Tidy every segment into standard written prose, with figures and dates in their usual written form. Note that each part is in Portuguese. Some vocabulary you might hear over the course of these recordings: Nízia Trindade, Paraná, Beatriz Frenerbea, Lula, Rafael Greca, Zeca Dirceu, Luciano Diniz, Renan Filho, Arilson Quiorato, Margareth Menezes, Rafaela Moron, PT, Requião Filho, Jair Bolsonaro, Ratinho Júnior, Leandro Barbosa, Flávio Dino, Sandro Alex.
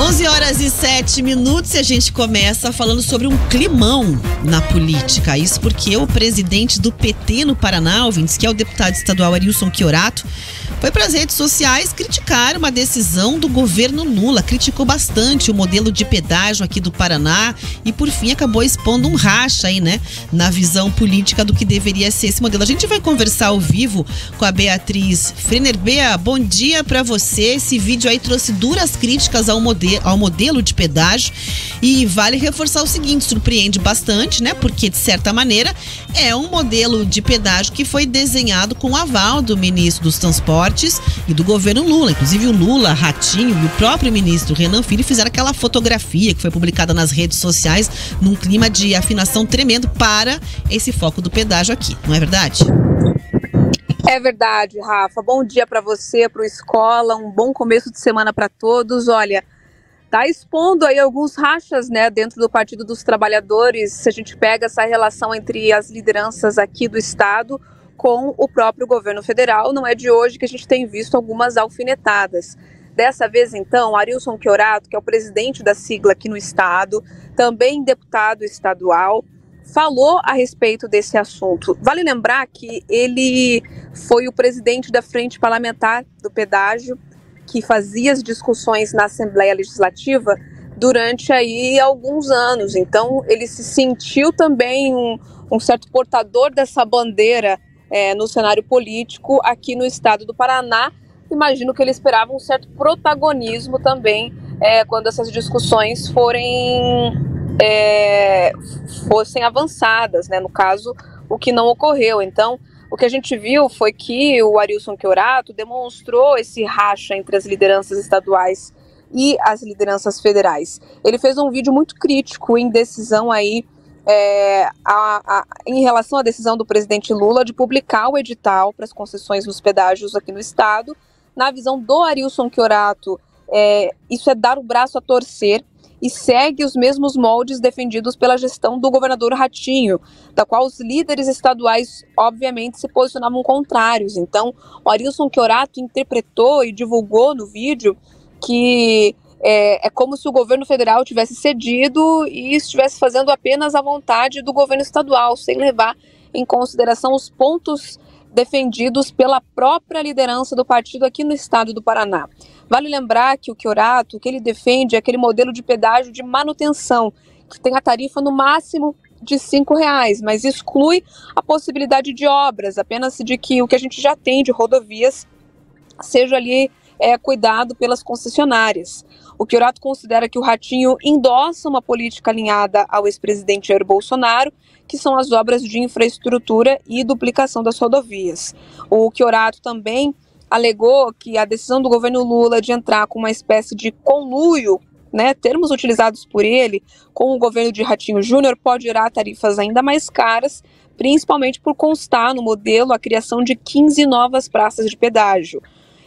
11h07 e a gente começa falando sobre um climão na política. Isso porque o presidente do PT no Paraná, ouvintes, que é o deputado estadual Arilson Quiorato, foi para as redes sociais criticar uma decisão do governo Lula. Criticou bastante o modelo de pedágio aqui do Paraná e, por fim, acabou expondo um racha aí, né, na visão política do que deveria ser esse modelo. A gente vai conversar ao vivo com a Beatriz Frenerbea. Bom dia para você. Esse vídeo aí trouxe duras críticas ao modelo de pedágio e vale reforçar o seguinte: surpreende bastante, né, porque, de certa maneira, é um modelo de pedágio que foi desenhado com o aval do ministro dos Transportes e do governo Lula. Inclusive o Lula, Ratinho e o próprio ministro Renan Filho fizeram aquela fotografia que foi publicada nas redes sociais num clima de afinação tremendo para esse foco do pedágio aqui, não é verdade? É verdade, Rafa. Bom dia para você, para o Escola, um bom começo de semana para todos. Olha, tá expondo aí alguns rachas, né, dentro do Partido dos Trabalhadores, se a gente pega essa relação entre as lideranças aqui do Estado com o próprio governo federal. Não é de hoje que a gente tem visto algumas alfinetadas. Dessa vez, então, Arilson Quiorato, que é o presidente da sigla aqui no Estado, também deputado estadual, falou a respeito desse assunto. Vale lembrar que ele foi o presidente da Frente Parlamentar do Pedágio, que fazia as discussões na Assembleia Legislativa durante aí alguns anos. Então, ele se sentiu também um certo portador dessa bandeira no cenário político aqui no estado do Paraná. Imagino que ele esperava um certo protagonismo também quando essas discussões fossem avançadas, né? No caso, o que não ocorreu. Então, o que a gente viu foi que o Arilson Quiorato demonstrou esse racha entre as lideranças estaduais e as lideranças federais. Ele fez um vídeo muito crítico em decisão aí, em relação à decisão do presidente Lula de publicar o edital para as concessões nos pedágios aqui no estado. Na visão do Arilson Quiorato, isso é dar o braço a torcer e segue os mesmos moldes defendidos pela gestão do governador Ratinho, da qual os líderes estaduais, obviamente, se posicionavam contrários. Então, o Arilson Quiorato interpretou e divulgou no vídeo que é como se o governo federal tivesse cedido e estivesse fazendo apenas a vontade do governo estadual, sem levar em consideração os pontos defendidos pela própria liderança do partido aqui no estado do Paraná. Vale lembrar que o Quiorato, o que ele defende é aquele modelo de pedágio de manutenção, que tem a tarifa no máximo de R$5, mas exclui a possibilidade de obras, apenas de que o que a gente já tem de rodovias seja ali cuidado pelas concessionárias. O Quiorato considera que o Ratinho endossa uma política alinhada ao ex-presidente Jair Bolsonaro, que são as obras de infraestrutura e duplicação das rodovias. O Quiorato também alegou que a decisão do governo Lula de entrar com uma espécie de conluio, né, termos utilizados por ele, com o governo de Ratinho Júnior, pode gerar tarifas ainda mais caras, principalmente por constar no modelo a criação de 15 novas praças de pedágio.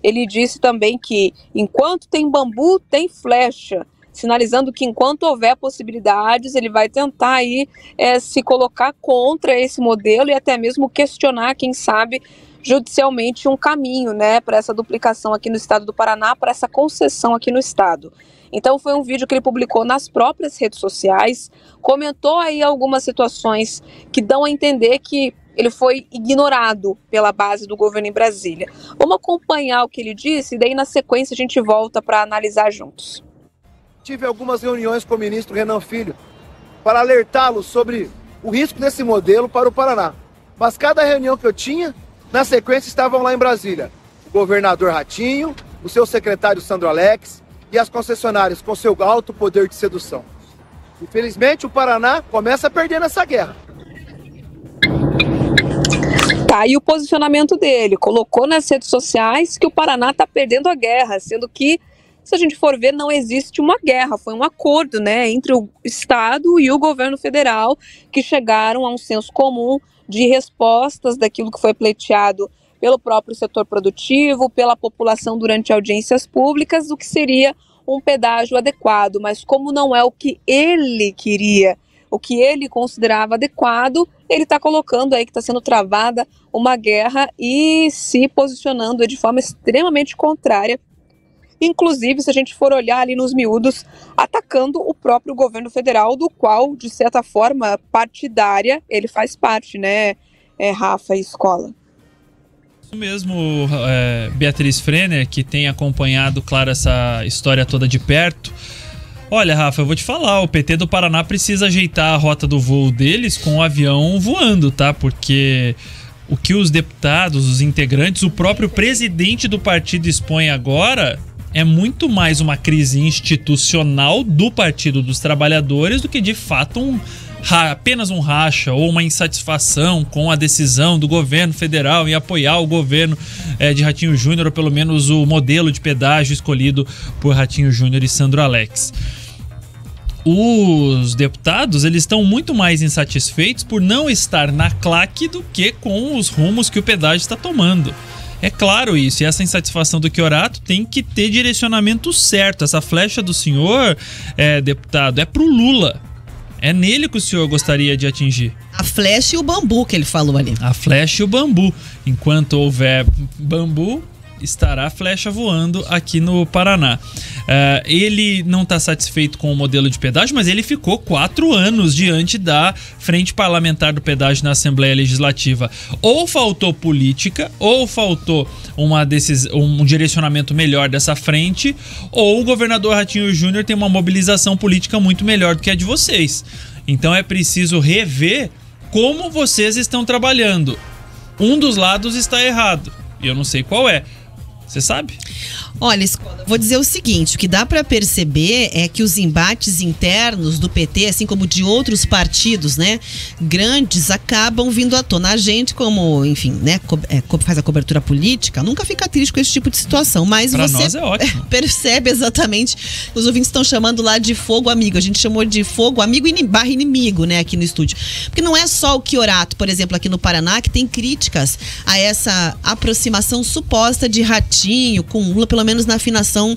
Ele disse também que enquanto tem bambu, tem flecha, sinalizando que enquanto houver possibilidades, ele vai tentar aí, se colocar contra esse modelo e até mesmo questionar, quem sabe, judicialmente um caminho, né, para essa duplicação aqui no estado do Paraná, para essa concessão aqui no estado. Então foi um vídeo que ele publicou nas próprias redes sociais, comentou aí algumas situações que dão a entender que ele foi ignorado pela base do governo em Brasília. Vamos acompanhar o que ele disse e daí na sequência a gente volta para analisar juntos. Tive algumas reuniões com o ministro Renan Filho para alertá-lo sobre o risco desse modelo para o Paraná. Mas cada reunião que eu tinha, na sequência estavam lá em Brasília o governador Ratinho, o seu secretário Sandro Alex e as concessionárias com seu alto poder de sedução. Infelizmente o Paraná começa a perder nessa guerra. Tá aí o posicionamento dele, colocou nas redes sociais que o Paraná está perdendo a guerra, sendo que, se a gente for ver, não existe uma guerra, foi um acordo, né, entre o Estado e o governo federal, que chegaram a um senso comum de respostas daquilo que foi pleiteado pelo próprio setor produtivo, pela população durante audiências públicas, do que seria um pedágio adequado, mas como não é o que ele queria, o que ele considerava adequado, ele está colocando aí que está sendo travada uma guerra e se posicionando de forma extremamente contrária inclusive, se a gente for olhar ali nos miúdos, atacando o próprio governo federal, do qual, de certa forma, partidária, ele faz parte, né, Rafa e Escola? Isso mesmo, Beatriz Frener, que tem acompanhado, claro, essa história toda de perto. Olha, Rafa, eu vou te falar, o PT do Paraná precisa ajeitar a rota do voo deles com o avião voando, tá? Porque o que os deputados, os integrantes, o próprio presidente do partido expõe agora é muito mais uma crise institucional do Partido dos Trabalhadores do que, de fato, apenas um racha ou uma insatisfação com a decisão do governo federal em apoiar o governo de Ratinho Júnior, ou pelo menos o modelo de pedágio escolhido por Ratinho Júnior e Sandro Alex. Os deputados, eles estão muito mais insatisfeitos por não estar na claque do que com os rumos que o pedágio está tomando. É claro isso, e essa insatisfação do Quiorato tem que ter direcionamento certo. Essa flecha do senhor, deputado, é pro Lula. É nele que o senhor gostaria de atingir. A flecha e o bambu que ele falou ali. A flecha e o bambu. Enquanto houver bambu, estará a flecha voando aqui no Paraná. Ele não está satisfeito com o modelo de pedágio, mas ele ficou 4 anos diante da frente parlamentar do pedágio na Assembleia Legislativa. Ou faltou política, ou faltou um direcionamento melhor dessa frente, ou o governador Ratinho Júnior tem uma mobilização política muito melhor do que a de vocês. Então é preciso rever como vocês estão trabalhando. Um dos lados está errado, e eu não sei qual é. Você sabe? Olha, vou dizer o seguinte, o que dá para perceber é que os embates internos do PT, assim como de outros partidos, né, grandes, acabam vindo à tona. A gente, como, enfim, né, faz a cobertura política, nunca fica triste com esse tipo de situação, mas pra você nós é ótimo. Percebe exatamente, os ouvintes estão chamando lá de fogo amigo, a gente chamou de fogo amigo barra inimigo, né, aqui no estúdio. Porque não é só o Quiorato, por exemplo, aqui no Paraná, que tem críticas a essa aproximação suposta de Ratinho com Lula, pelo menos na afinação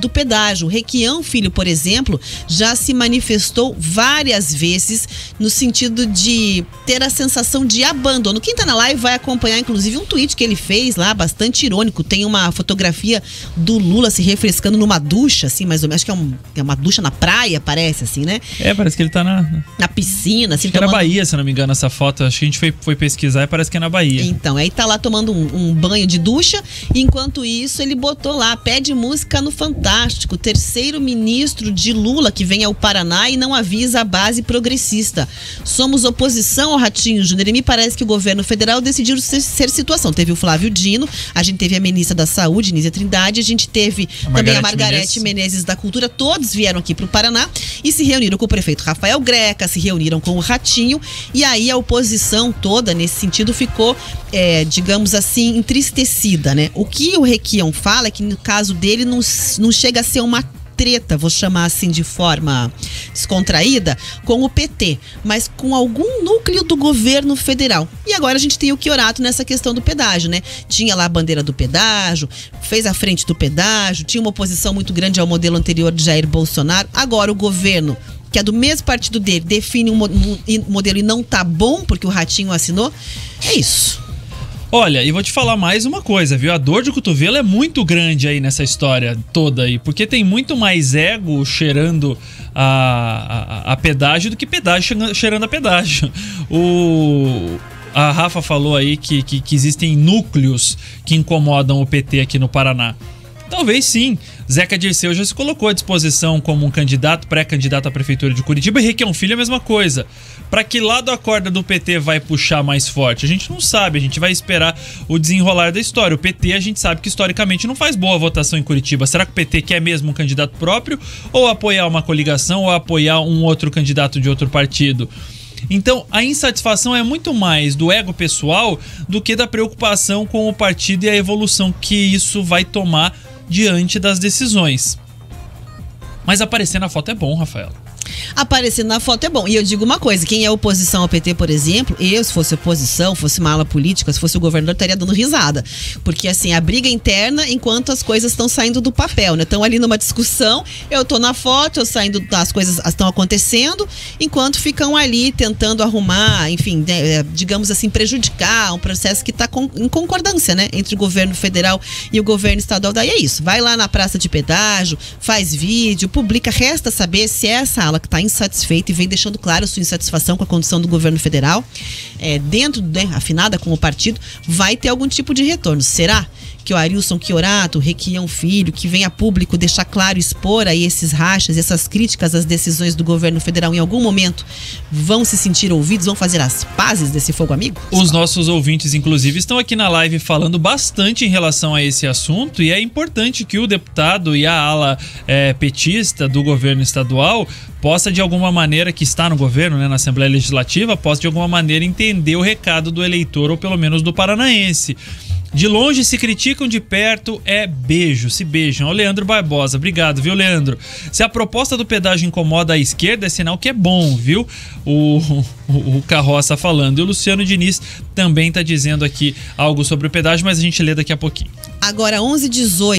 do pedágio. Requião Filho, por exemplo, já se manifestou várias vezes no sentido de ter a sensação de abandono. Quem tá na live vai acompanhar, inclusive, um tweet que ele fez lá, bastante irônico. Tem uma fotografia do Lula se refrescando numa ducha, assim, mais ou menos. Acho que é uma ducha na praia, parece, assim, né? Parece que ele tá na piscina, assim. Acho que é na Bahia, se não me engano, essa foto. Acho que a gente foi pesquisar e parece que é na Bahia. Então, aí tá lá tomando um banho de ducha, enquanto isso, ele botou lá, pede música no Fantástico, terceiro ministro de Lula que vem ao Paraná e não avisa a base progressista. Somos oposição ao Ratinho Júnior e me parece que o governo federal decidiu ser situação. Teve o Flávio Dino, a gente teve a ministra da Saúde, Nízia Trindade, a gente teve também a Margareth Menezes da Cultura, todos vieram aqui para o Paraná e se reuniram com o prefeito Rafael Greca, se reuniram com o Ratinho, e aí a oposição toda, nesse sentido, ficou, digamos assim, entristecida, né? O que o Requião fala é que no caso dele não chega a ser uma treta, vou chamar assim de forma descontraída, com o PT, mas com algum núcleo do governo federal. E agora a gente tem o Quiorato nessa questão do pedágio, né? Tinha lá a bandeira do pedágio, fez a frente do pedágio, tinha uma oposição muito grande ao modelo anterior de Jair Bolsonaro. Agora o governo, que é do mesmo partido dele, define um modelo e não tá bom porque o Ratinho assinou. É isso. Olha, e vou te falar mais uma coisa, viu? A dor de cotovelo é muito grande aí nessa história toda aí, porque tem muito mais ego cheirando a pedágio do que pedágio cheirando a pedágio. A Rafa falou aí que existem núcleos que incomodam o PT aqui no Paraná. Talvez sim. Zeca Dirceu já se colocou à disposição como um candidato, pré-candidato à Prefeitura de Curitiba, e Requião Filho é a mesma coisa. Para que lado a corda do PT vai puxar mais forte? A gente não sabe, a gente vai esperar o desenrolar da história. O PT, a gente sabe que historicamente não faz boa votação em Curitiba. Será que o PT quer mesmo um candidato próprio? Ou apoiar uma coligação, ou apoiar um outro candidato de outro partido? Então, a insatisfação é muito mais do ego pessoal do que da preocupação com o partido e a evolução que isso vai tomar diante das decisões. Mas aparecer na foto é bom, Rafael. aparecer na foto é bom. E eu digo uma coisa, quem é oposição ao PT, por exemplo, eu, se fosse oposição, fosse uma ala política, se fosse o governador, estaria dando risada. Porque, assim, a briga interna enquanto as coisas estão saindo do papel, né? Estão ali numa discussão, eu tô na foto, eu saindo, as coisas estão acontecendo, enquanto ficam ali tentando arrumar, enfim, né, digamos assim, prejudicar um processo que está em concordância, né? Entre o governo federal e o governo estadual. Daí é isso, vai lá na praça de pedágio, faz vídeo, publica, resta saber se é essa ala que está insatisfeita e vem deixando claro sua insatisfação com a condição do governo federal, dentro, né, afinada com o partido, vai ter algum tipo de retorno. Será que o Arilson Quiorato, o Requião Filho, que vem a público deixar claro, expor aí esses rachas, essas críticas às decisões do governo federal, em algum momento vão se sentir ouvidos, vão fazer as pazes desse fogo amigo? Os nossos ouvintes, inclusive, estão aqui na live falando bastante em relação a esse assunto, e é importante que o deputado e a ala petista do governo estadual possa, de alguma maneira, que está no governo, né, na Assembleia Legislativa, possa de alguma maneira entender o recado do eleitor, ou pelo menos do paranaense. De longe se criticam, de perto é beijo, se beijam. Ó, Leandro Barbosa, obrigado, viu, Leandro? Se a proposta do pedágio incomoda a esquerda, é sinal que é bom, viu? O Carroça falando. E o Luciano Diniz também tá dizendo aqui algo sobre o pedágio, mas a gente lê daqui a pouquinho. Agora, 11h18.